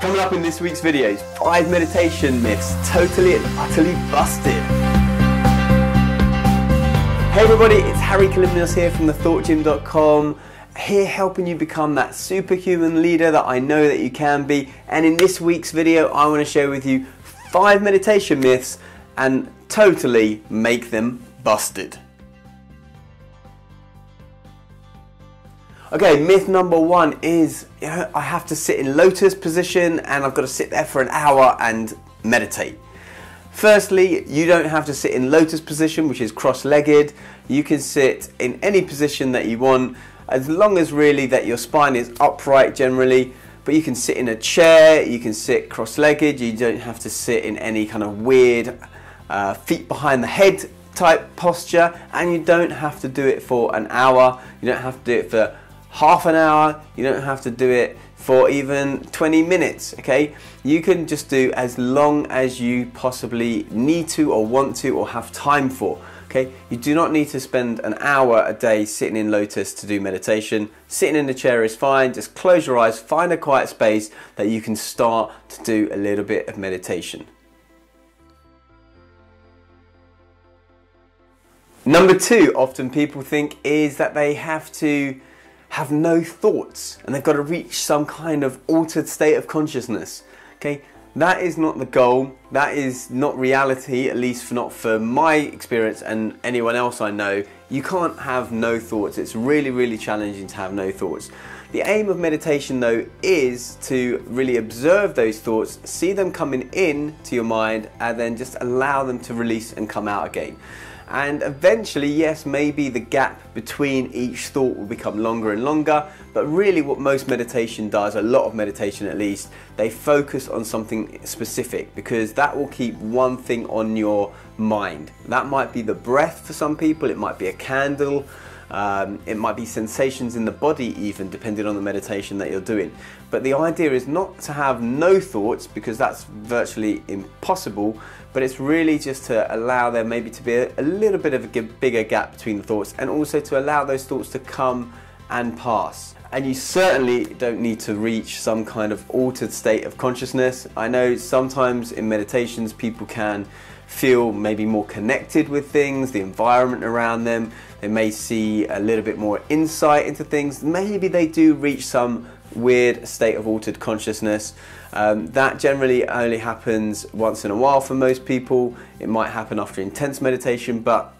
Coming up in this week's videos, 5 meditation myths totally and utterly busted. Hey everybody, it's Hari Kalymnios here from thethoughtgym.com, here helping you become that superhuman leader that I know that you can be. And in this week's video, I want to share with you 5 meditation myths and totally make them busted. Okay, myth number 1 is, I have to sit in lotus position and I've got to sit there for an hour and meditate. Firstly, you don't have to sit in lotus position, which is cross-legged. You can sit in any position that you want, as long as really that your spine is upright generally. But you can sit in a chair, you can sit cross-legged, you don't have to sit in any kind of weird feet behind the head type posture, and you don't have to do it for an hour, you don't have to do it for half an hour, you don't have to do it for even 20 minutes, okay? You can just do as long as you possibly need to or want to or have time for, okay? You do not need to spend an hour a day sitting in lotus to do meditation. Sitting in a chair is fine, just close your eyes, find a quiet space that you can start to do a little bit of meditation. Number 2, often people think is that they have to have no thoughts and they've got to reach some kind of altered state of consciousness. Okay, that is not the goal, that is not reality, at least not for my experience and anyone else I know. You can't have no thoughts, it's really, really challenging to have no thoughts. The aim of meditation though is to really observe those thoughts, see them coming in to your mind and then just allow them to release and come out again. And eventually, yes, maybe the gap between each thought will become longer and longer, but really what most meditation does, a lot of meditation at least, they focus on something specific because that will keep one thing on your mind. That might be the breath for some people, it might be a candle, it might be sensations in the body even, depending on the meditation that you're doing. But the idea is not to have no thoughts, because that's virtually impossible, but it's really just to allow there maybe to be a little bit of a bigger gap between the thoughts, and also to allow those thoughts to come and pass. And you certainly don't need to reach some kind of altered state of consciousness. I know sometimes in meditations people can feel maybe more connected with things, the environment around them, they may see a little bit more insight into things, maybe they do reach some weird state of altered consciousness. That generally only happens once in a while for most people. It might happen after intense meditation, but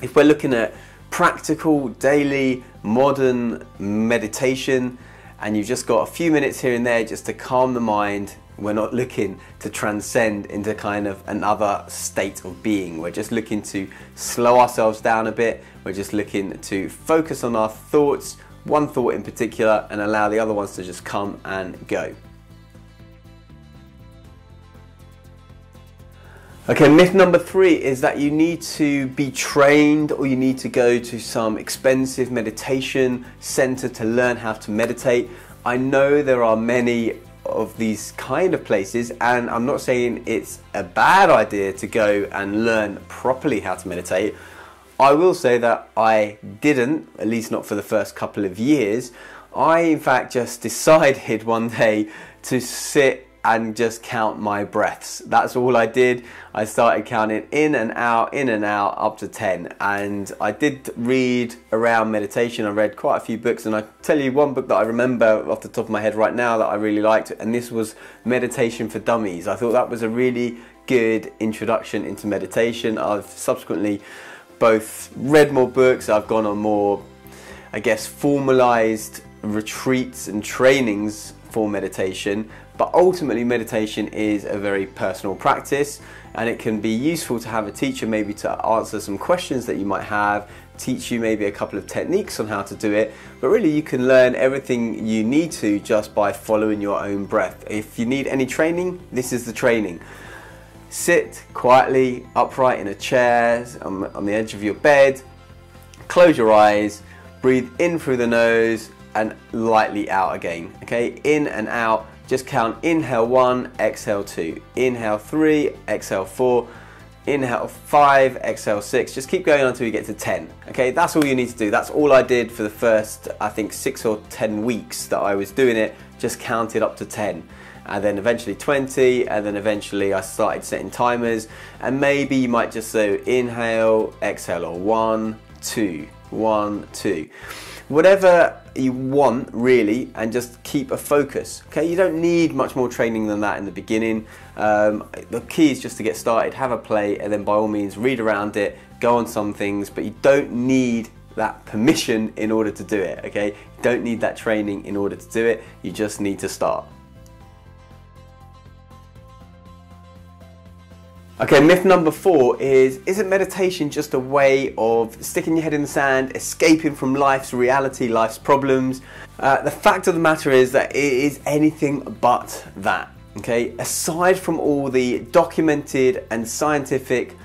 if we're looking at practical, daily, modern meditation, and you've just got a few minutes here and there just to calm the mind, we're not looking to transcend into kind of another state of being. We're just looking to slow ourselves down a bit. We're just looking to focus on our thoughts, one thought in particular, and allow the other ones to just come and go. Okay, myth number 3 is that you need to be trained or you need to go to some expensive meditation center to learn how to meditate. I know there are many of these kind of places, and I'm not saying it's a bad idea to go and learn properly how to meditate. I will say that I didn't, at least not for the first couple of years. I in fact just decided one day to sit and just count my breaths. That's all I did. I started counting in and out, up to 10. And I did read around meditation. I read quite a few books, and I tell you one book that I remember off the top of my head right now that I really liked, and this was Meditation for Dummies. I thought that was a really good introduction into meditation. I've subsequently both read more books, I've gone on more, I guess, formalized retreats and trainings for meditation, but ultimately meditation is a very personal practice, and it can be useful to have a teacher maybe to answer some questions that you might have, teach you maybe a couple of techniques on how to do it, but really you can learn everything you need to just by following your own breath. If you need any training, this is the training. Sit quietly, upright in a chair, on the edge of your bed, close your eyes, breathe in through the nose, and lightly out again, okay? In and out, just count inhale 1, exhale 2, inhale 3, exhale 4, inhale 5, exhale 6, just keep going until you get to 10, okay? That's all you need to do. That's all I did for the first, I think, 6 or 10 weeks that I was doing it, just counted up to 10. and then eventually 20, and then eventually I started setting timers, and maybe you might just do inhale, exhale, or 1, 2, 1, 2. Whatever you want really, and just keep a focus. Okay, you don't need much more training than that in the beginning. The key is just to get started, have a play, and then by all means read around it, go on some things, but you don't need that permission in order to do it, okay? You don't need that training in order to do it, you just need to start. Okay, myth number 4 is, isn't meditation just a way of sticking your head in the sand, escaping from life's reality, life's problems? The fact of the matter is that it is anything but that, okay? Aside from all the documented and scientific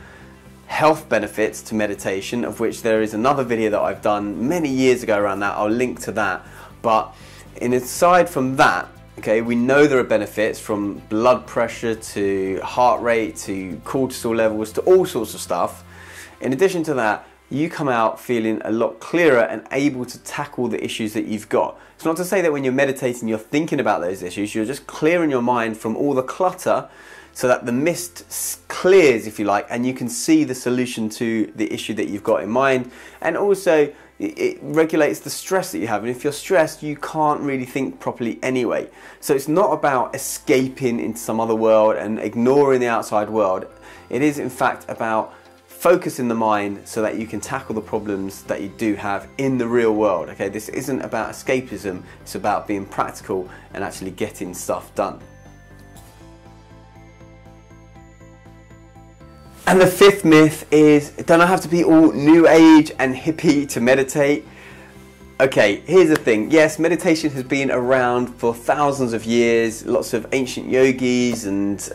health benefits to meditation, of which there is another video that I've done many years ago around that, I'll link to that, but aside from that, okay, we know there are benefits from blood pressure to heart rate to cortisol levels to all sorts of stuff. In addition to that, you come out feeling a lot clearer and able to tackle the issues that you've got. It's not to say that when you're meditating you're thinking about those issues, you're just clearing your mind from all the clutter so that the mist clears, if you like, and you can see the solution to the issue that you've got in mind. And also, it regulates the stress that you have, and if you're stressed you can't really think properly anyway. So it's not about escaping into some other world and ignoring the outside world. It is in fact about focusing the mind so that you can tackle the problems that you do have in the real world. Okay, this isn't about escapism, it's about being practical and actually getting stuff done. And the 5th myth is, don't I have to be all new age and hippie to meditate? Okay, here's the thing. Yes, meditation has been around for thousands of years. Lots of ancient yogis and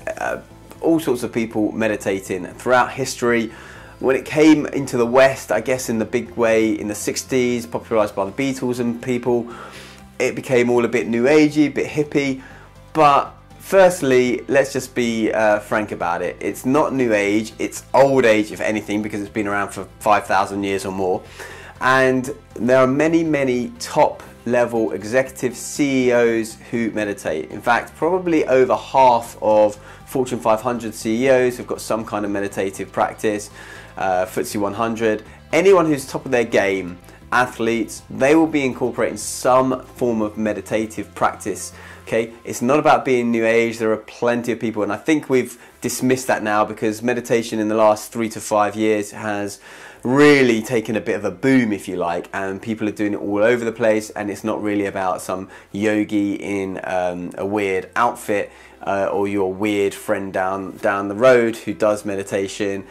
all sorts of people meditating throughout history. When it came into the West, I guess in the big way in the 60s, popularized by the Beatles and people, it became all a bit new agey, a bit hippie, but firstly, let's just be frank about it. It's not new age, it's old age if anything, because it's been around for 5,000 years or more. And there are many, many top level executive CEOs who meditate. In fact, probably over half of Fortune 500 CEOs have got some kind of meditative practice, FTSE 100. Anyone who's top of their game, athletes, they will be incorporating some form of meditative practice. Okay, it's not about being new age. There are plenty of people, and I think we've dismissed that now because meditation in the last 3 to 5 years has really taken a bit of a boom, if you like, and people are doing it all over the place, and it's not really about some yogi in a weird outfit or your weird friend down the road who does meditation.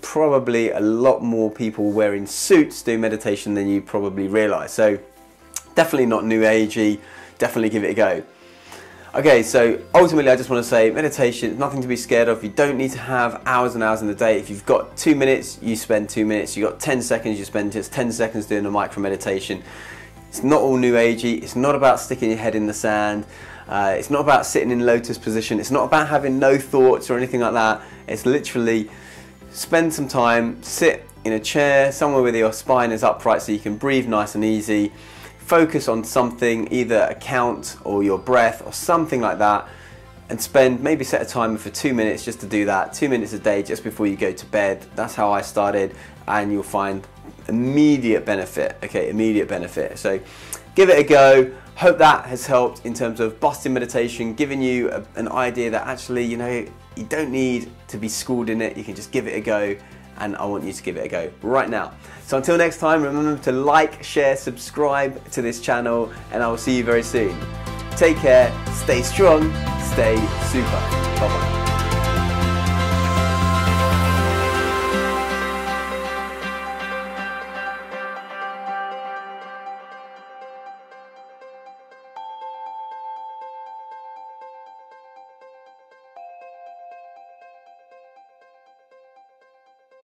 Probably a lot more people wearing suits do meditation than you probably realise, so definitely not new agey. Definitely give it a go. Okay, so ultimately I just want to say meditation is nothing to be scared of. You don't need to have hours and hours in the day. If you've got 2 minutes, you spend 2 minutes. You've got 10 seconds, you spend just 10 seconds doing a micro meditation. It's not all new agey. It's not about sticking your head in the sand. It's not about sitting in lotus position. It's not about having no thoughts or anything like that. It's literally spend some time, sit in a chair, somewhere where your spine is upright so you can breathe nice and easy. Focus on something, either a count or your breath or something like that, and spend, maybe set a timer for 2 minutes just to do that, 2 minutes a day just before you go to bed. That's how I started, and you'll find immediate benefit, okay, immediate benefit. So give it a go. Hope that has helped in terms of busting meditation, giving you an idea that actually, you know, you don't need to be schooled in it, you can just give it a go. And I want you to give it a go right now. So until next time, remember to like, share, subscribe to this channel, and I will see you very soon. Take care, stay strong, stay super. Bye-bye.